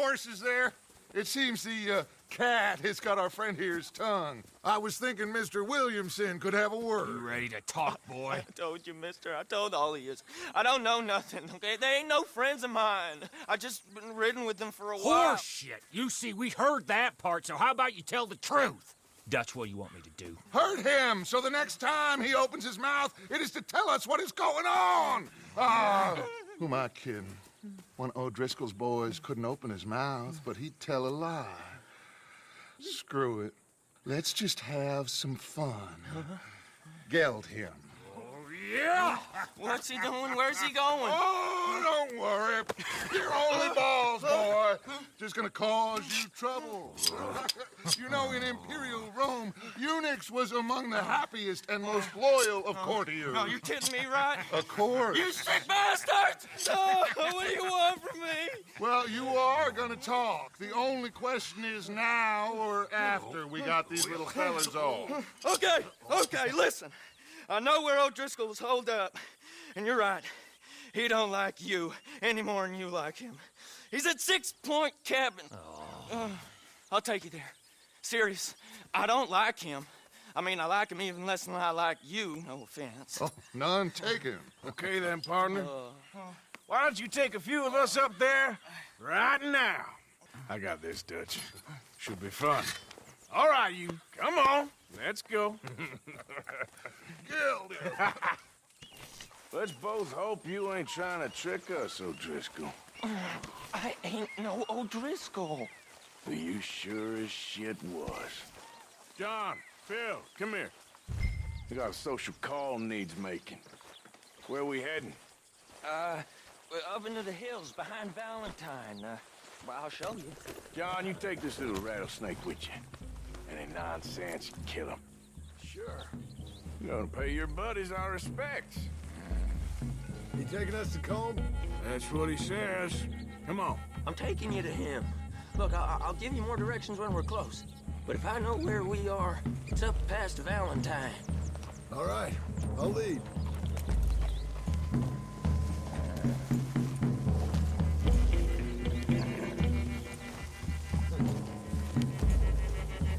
horses there? It seems the cat has got our friend here's tongue. I was thinking Mr. Williamson could have a word. You ready to talk, boy? I told you, mister. I told all of you. I don't know nothing, okay? They ain't no friends of mine. I just been ridden with them for a while. Horseshit. You see, we heard that part, so how about you tell the truth? Dutch, what do you want me to do? Hurt him, so the next time he opens his mouth, it is to tell us what is going on. Who am I kidding? One of O'Driscoll's boys couldn't open his mouth, but he'd tell a lie. Screw it. Let's just have some fun. Geld him. Oh, yeah! What's he doing? Where's he going? Oh, don't worry. You're only balls, boy. Just gonna cause you trouble. You know, in Imperial Rome, eunuchs was among the happiest and most loyal of courtiers. Oh, you're kidding me, right? Of course. You sick bastards! Oh, what do you want from me? Well, you are gonna talk. The only question is now or after we got these little fellas off. Okay, listen. I know where O'Driscoll was holed up, and you're right. He don't like you any more than you like him. He's at 6 Point Cabin. I'll take you there. Serious, I don't like him. I mean, I like him even less than I like you, no offense. Oh, none taken. Okay then, partner. Why don't you take a few of us up there right now? I got this, Dutch. Should be fun. All right, you. Come on. Let's go. Killed him. Let's both hope you ain't trying to trick us, O'Driscoll. I ain't no O'Driscoll. Well, you sure as shit was. John, Bill, come here. We got a social call needs making. Where are we heading? We're up into the hills behind Valentine. Well, I'll show you. John, you take this little rattlesnake with you. Any nonsense, you kill him. Sure. You're gonna pay your buddies our respects. You taking us to Colm? That's what he says. Come on. I'm taking you to him. Look, I'll give you more directions when we're close. But if I know where we are, it's up past Valentine. All right, I'll lead.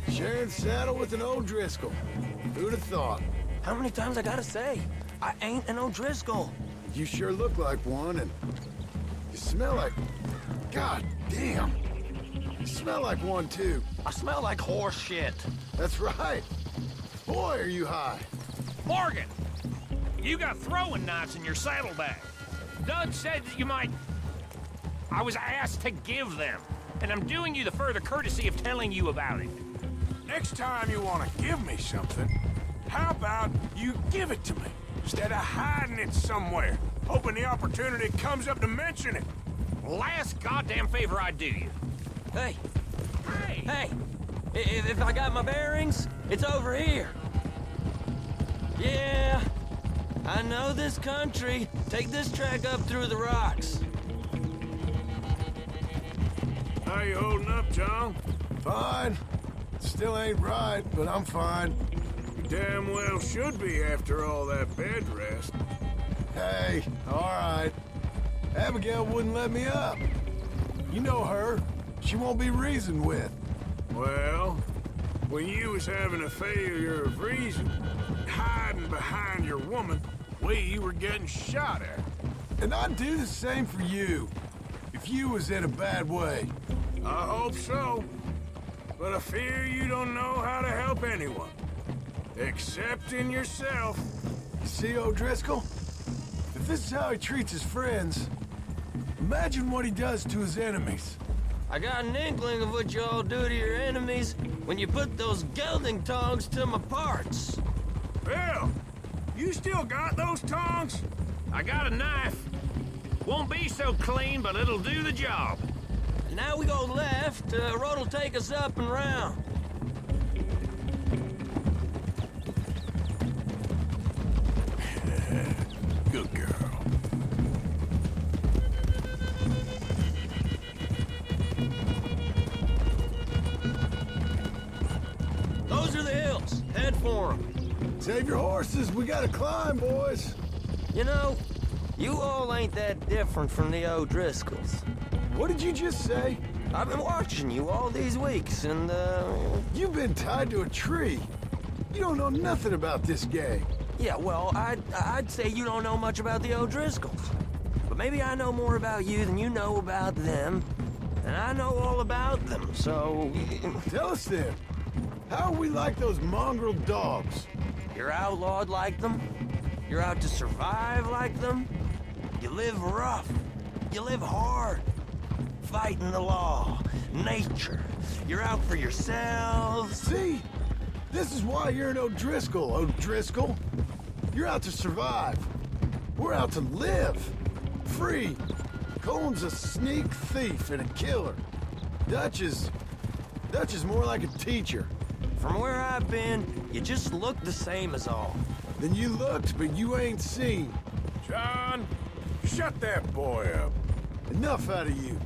Sharing saddle with an O'Driscoll. Who'd have thought? How many times I gotta say? I ain't an O'Driscoll. You sure look like one, and you smell like... God damn. You smell like one, too. I smell like horse shit. That's right. Boy, are you high. Morgan, you got throwing knives in your saddlebag. Doug said that you might... I was asked to give them, and I'm doing you the further courtesy of telling you about it. Next time you want to give me something, how about you give it to me, instead of hiding it somewhere, hoping the opportunity comes up to mention it? Last goddamn favor I do you. Hey! Hey! Hey! If I got my bearings, it's over here. Yeah, I know this country. Take this track up through the rocks. How you holding up, John? Fine. Still ain't right, but I'm fine. You damn well should be after all that bed rest. Hey, all right. Abigail wouldn't let me up. You know her. She won't be reasoned with. Well, when you was having a failure of reason, hiding behind your woman, we were getting shot at. And I'd do the same for you, if you was in a bad way. I hope so. But I fear you don't know how to help anyone, except in yourself. You see, O'Driscoll? If this is how he treats his friends, imagine what he does to his enemies. I got an inkling of what you all do to your enemies when you put those gelding tongs to my parts. Bill, you still got those tongs? I got a knife. Won't be so clean, but it'll do the job. Now we go left. Road will take us up and round. Good girl. Save your horses, we gotta climb, boys. You know, you all ain't that different from the O'Driscolls. What did you just say? I've been watching you all these weeks, and, You've been tied to a tree. You don't know nothing about this gang. Yeah, well, I'd say you don't know much about the O'Driscolls. But maybe I know more about you than you know about them. And I know all about them, so... Tell us then. How are we like those mongrel dogs? You're outlawed like them. You're out to survive like them. You live rough. You live hard. Fighting the law. Nature. You're out for yourselves. See? This is why you're an O'Driscoll, O'Driscoll. You're out to survive. We're out to live. Free. Colm's a sneak thief and a killer. Dutch is more like a teacher. From where I've been, you just look the same as all. Then you looked, but you ain't seen. John, shut that boy up. Enough out of you.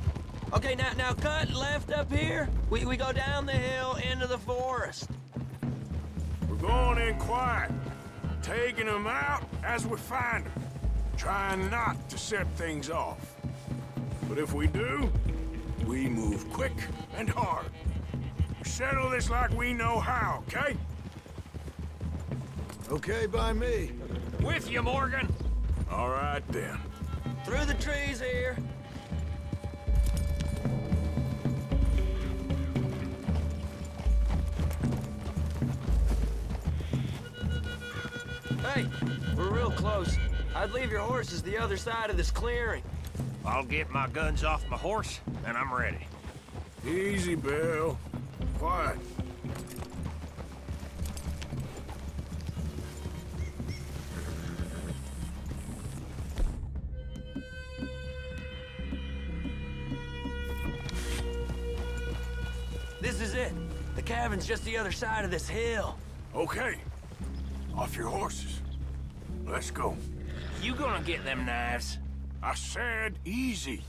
Okay, now cut left up here. We go down the hill into the forest. We're going in quiet, taking them out as we find them, trying not to set things off. But if we do, we move quick and hard. We settle this like we know how, okay? Okay by me. With you, Morgan. All right, then. Through the trees here. Hey, we're real close. I'd leave your horses the other side of this clearing. I'll get my guns off my horse, and I'm ready. Easy, Bill. Quiet. This is it. The cabin's just the other side of this hill. Okay. Off your horses. Let's go. You gonna get them knives? I said easy.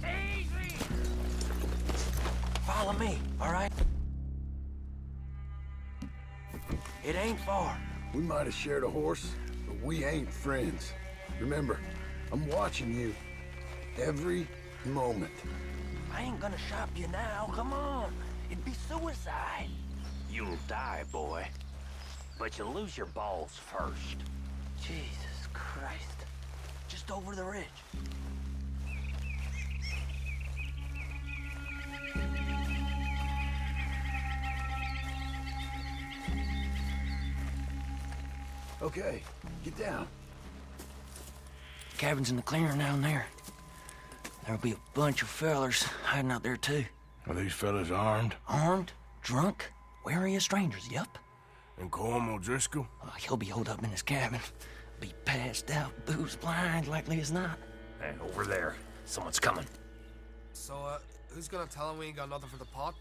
Easy! Follow me, all right? It ain't far. We might have shared a horse, but we ain't friends. Remember, I'm watching you every moment. I ain't gonna shop you now, come on. It'd be suicide. You'll die, boy. But you'll lose your balls first. Jesus Christ. Just over the ridge. Okay, get down. Cabin's in the clearing down there. There'll be a bunch of fellers hiding out there, too. Are these fellas armed? Armed? Drunk? Wary of strangers, yep. And Colm O'Driscoll? He'll be holed up in his cabin. Be passed out, booze blind, likely as not. Hey, over there. Someone's coming. So, who's gonna tell him we ain't got nothing for the pot?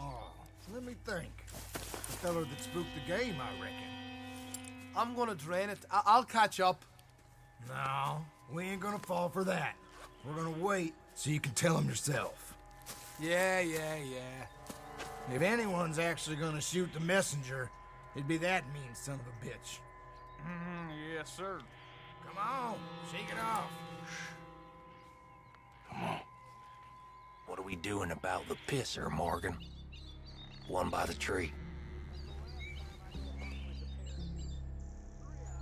Oh, let me think. The fellow that spooked the game, I reckon. I'm gonna drain it. I'll catch up. No, we ain't gonna fall for that. We're gonna wait so you can tell him yourself. Yeah. If anyone's actually gonna shoot the messenger, it'd be that mean son of a bitch. Yes, sir. Come on, shake it off. Come on. What are we doing about the pisser, Morgan? One by the tree.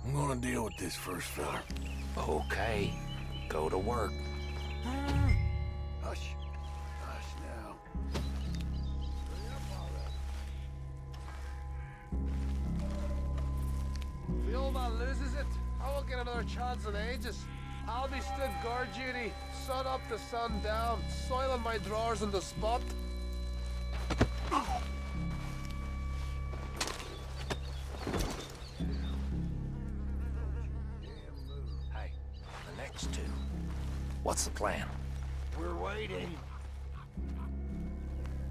I'm gonna deal with this first fella. Okay, go to work. Hush. If Bilba loses it, I won't get another chance in ages. I'll be stood guard duty, sun up to sun down, soiling my drawers in the spot. Hey, the next two. What's the plan? We're waiting.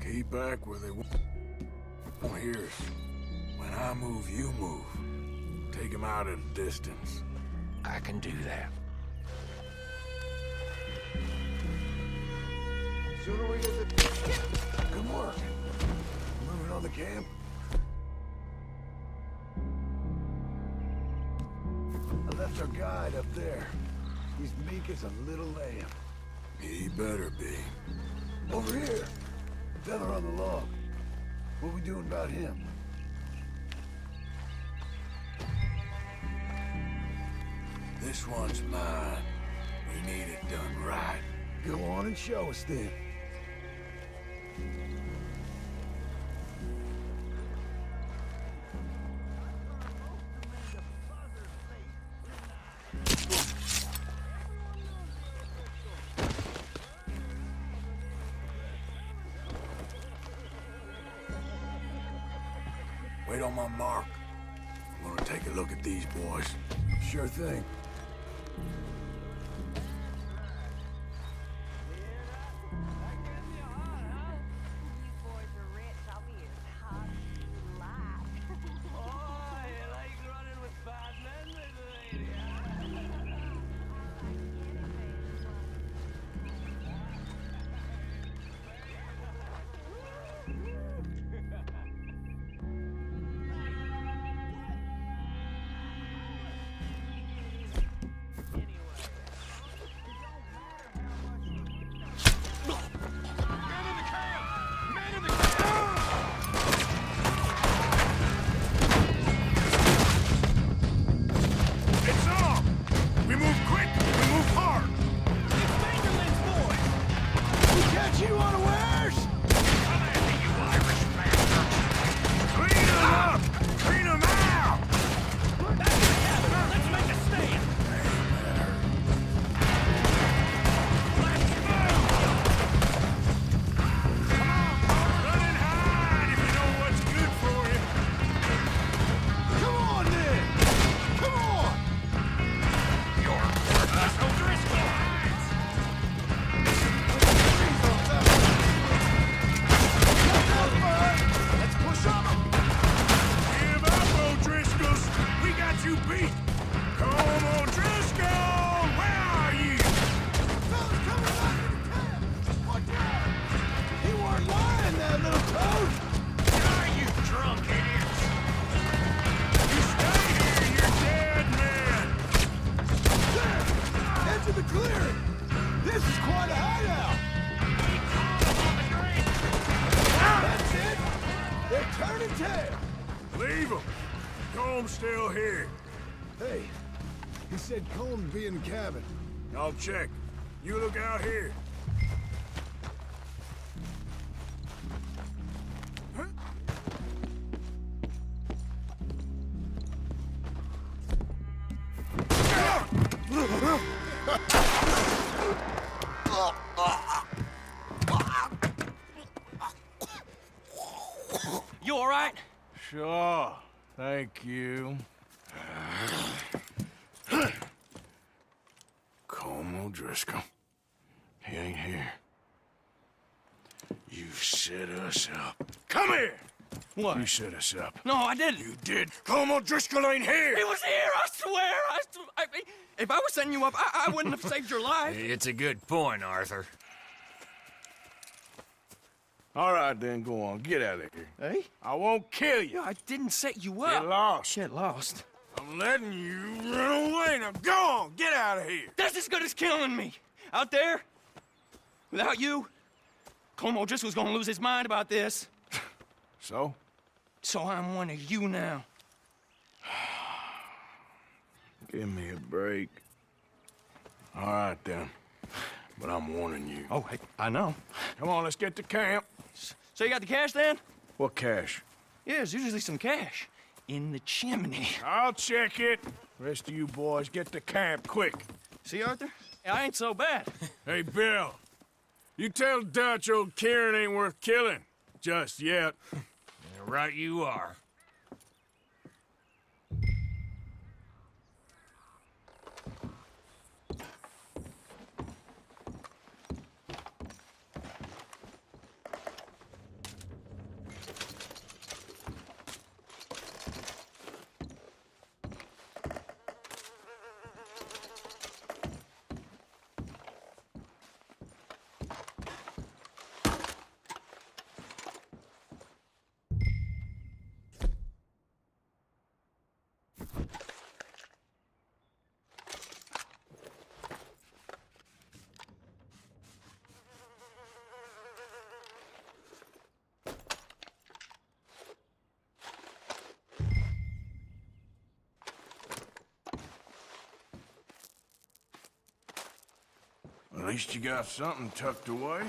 Keep back where they won't hear us. When I move, you move. Take him out at a distance. I can do that. Sooner we get the... Good work. Moving on the camp. I left our guide up there. He's meek as a little lamb. He better be. Over here. Feather on the log. What we doing about him? This one's mine. We need it done right. Go on and show us then. Wait on my mark. I'm gonna take a look at these boys. Sure thing. Colm be in the cabin. I'll check. You look out here. Huh? You all right? Sure. Thank you. O'Driscoll. He ain't here. You set us up. Come here! What? You set us up. No, I didn't. You did. Colm O'Driscoll ain't here! He was here, I swear! If I was setting you up, I wouldn't have saved your life. It's a good point, Arthur. All right, then, go on. Get out of here. Hey? I won't kill you. I didn't set you up. Get lost. Shit, lost. I'm letting you run away. Now go on, get out of here. That's as good as killing me. Out there, without you, Colm O'Driscoll's gonna lose his mind about this. So? So I'm one of you now. Give me a break. All right then, but I'm warning you. Oh, hey, I know. Come on, let's get to camp. So you got the cash then? What cash? Yeah, there's usually some cash. In the chimney. I'll check it. Rest of you boys, get to camp, quick. See, Arthur? I ain't so bad. Hey, Bill. You tell Dutch old Kieran ain't worth killing. Just yet. Yeah, right you are. At least you got something tucked away.